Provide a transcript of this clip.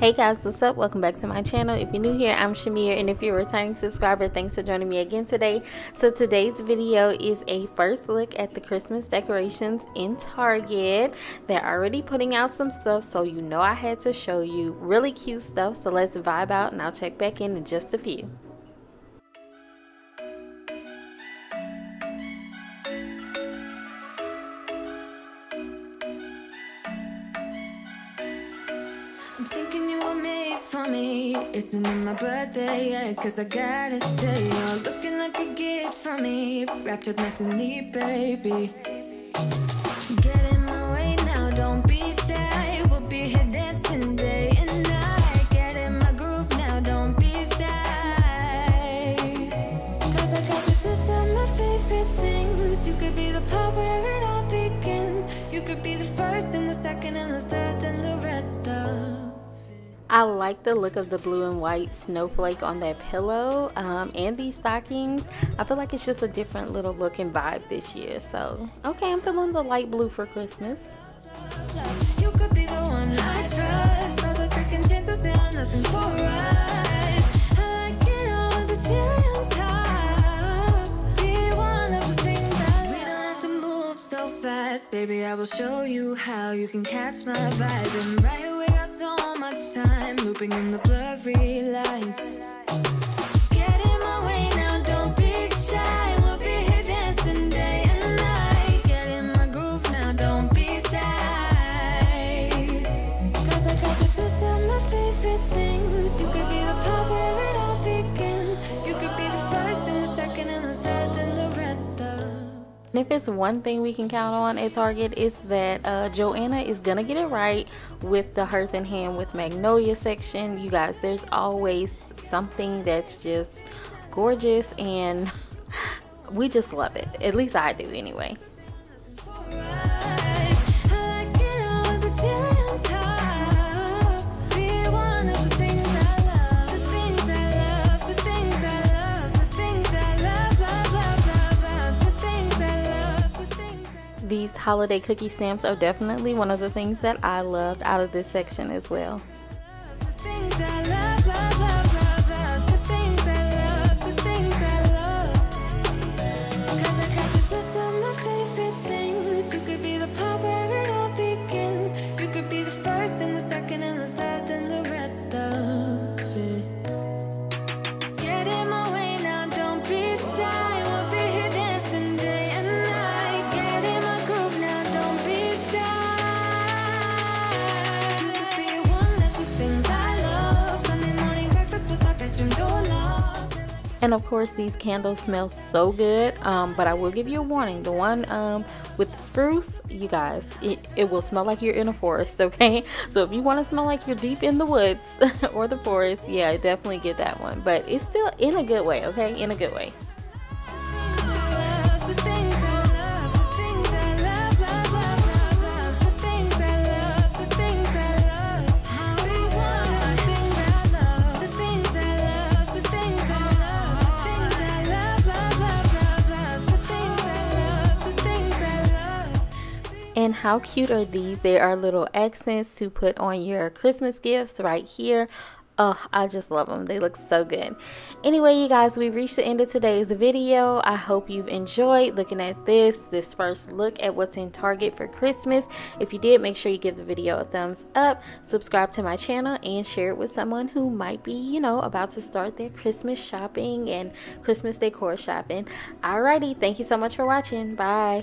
Hey guys, what's up? Welcome back to my channel. If you're new here, I'm Shamir, and if you're a returning subscriber, thanks for joining me again today. So today's video is a first look at the Christmas decorations in Target. They're already putting out some stuff, so you know I had to show you really cute stuff. So let's vibe out, and I'll check back in just a few. Isn't it my birthday yet? Cause I gotta say, you're looking like a gift for me, wrapped up nice and neat, baby. Get in my way now, don't be shy, we'll be here dancing day and night. Get in my groove now, don't be shy, cause I got this list of my favorite things. You could be the part where it all begins. You could be the first and the second and the third and the rest of. I like the look of the blue and white snowflake on that pillow and these stockings. I feel like it's just a different little look and vibe this year. So, okay, I'm feeling the light blue for Christmas. You could be the one I trust. So the second chances, they are nothing for us. I like it all, the cherry on top. Be one of the things I love. We don't have to move so fast, baby. I will show you how you can catch my vibe and right away. Time looping in the blurry lights. Get in my way now, don't be shy. We'll be here dancing day and night. Get in my groove now, don't be shy. Cause I got the system, my favorite things. You could be the part where it all begins. You could be the first and the second and the third and the rest of. And if it's one thing we can count on at Target, it's that Joanna is gonna get it right with the Hearth and Hand with Magnolia section. You guys, there's always something that's just gorgeous, and we just love it. At least I do, anyway. These holiday cookie stamps are definitely one of the things that I loved out of this section as well. And of course, these candles smell so good, but I will give you a warning. The one with the spruce, you guys, it will smell like you're in a forest, okay? So if you want to smell like you're deep in the woods or the forest, yeah, definitely get that one. But it's still in a good way, okay? In a good way. And how cute are these? There are little accents to put on your Christmas gifts right here. Oh, I just love them. They look so good. Anyway, you guys, we reached the end of today's video. I hope you've enjoyed looking at this first look at what's in Target for Christmas. If you did, make sure you give the video a thumbs up, subscribe to my channel, and share it with someone who might be, you know, about to start their Christmas shopping and Christmas decor shopping. Alrighty, thank you so much for watching. Bye.